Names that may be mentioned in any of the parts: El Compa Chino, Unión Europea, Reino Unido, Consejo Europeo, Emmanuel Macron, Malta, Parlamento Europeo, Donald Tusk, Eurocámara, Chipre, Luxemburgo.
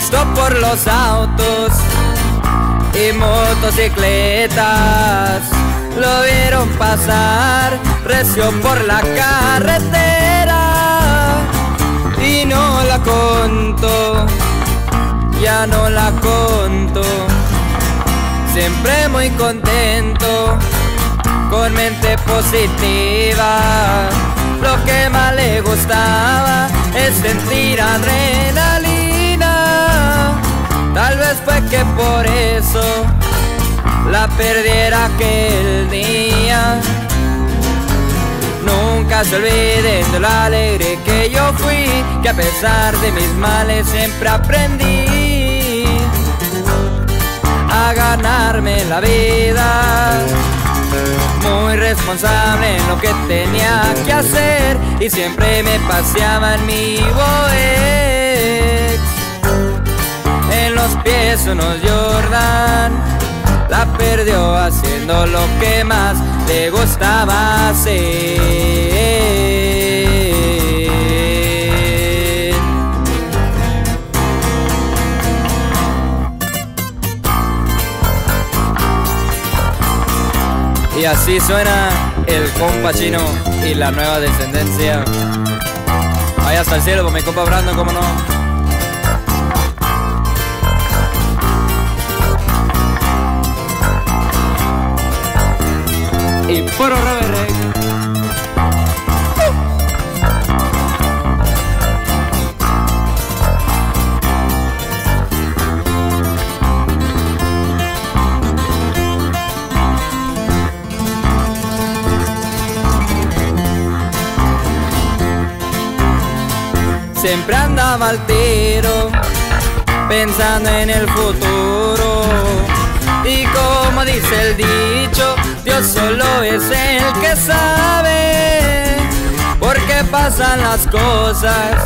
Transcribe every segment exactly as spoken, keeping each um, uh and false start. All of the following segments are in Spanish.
gustó por los autos y motocicletas. Lo vieron pasar recio por la carretera y no la contó, ya no la contó. Siempre muy contento, con mente positiva. Lo que más le gustaba es sentir adrenalina. Tal vez fue que por eso la perdiera aquel día. Nunca se olviden de lo alegre que yo fui, que a pesar de mis males siempre aprendí a ganarme la vida. Muy responsable en lo que tenía que hacer, y siempre me paseaba en mi Boex. En los pies unos Jordan. La perdió haciendo lo que más le gustaba hacer. Y así suena el compa Chino y la nueva descendencia. Vaya hasta el cielo con mi compa Brandon, cómo no. Y puro reverre. Siempre andaba al tiro, pensando en el futuro. Y como dice el dicho, Dios solo es el que sabe por qué pasan las cosas,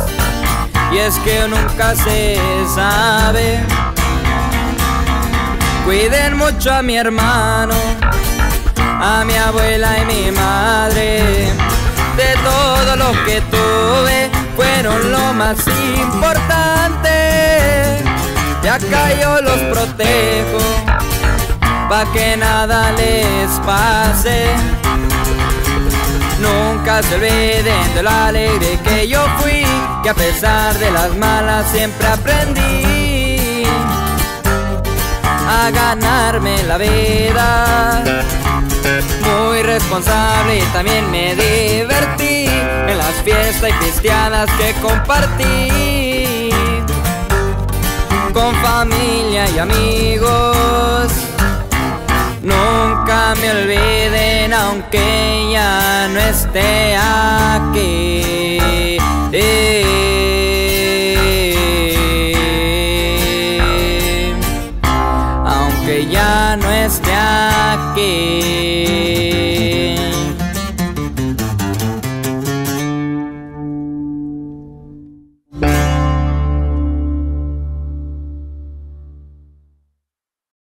y es que nunca se sabe. Cuiden mucho a mi hermano, a mi abuela y mi madre. De todo lo que tuve fueron lo más importante, y acá yo los protejo pa' que nada les pase. Nunca se olviden de lo alegre que yo fui, que a pesar de las malas siempre aprendí a ganarme la vida. Muy responsable y también me divertí en las fiestas y cristianas que compartí con familia y amigos. Nunca me olviden aunque ya no esté aquí. Eh, aunque ya no esté aquí.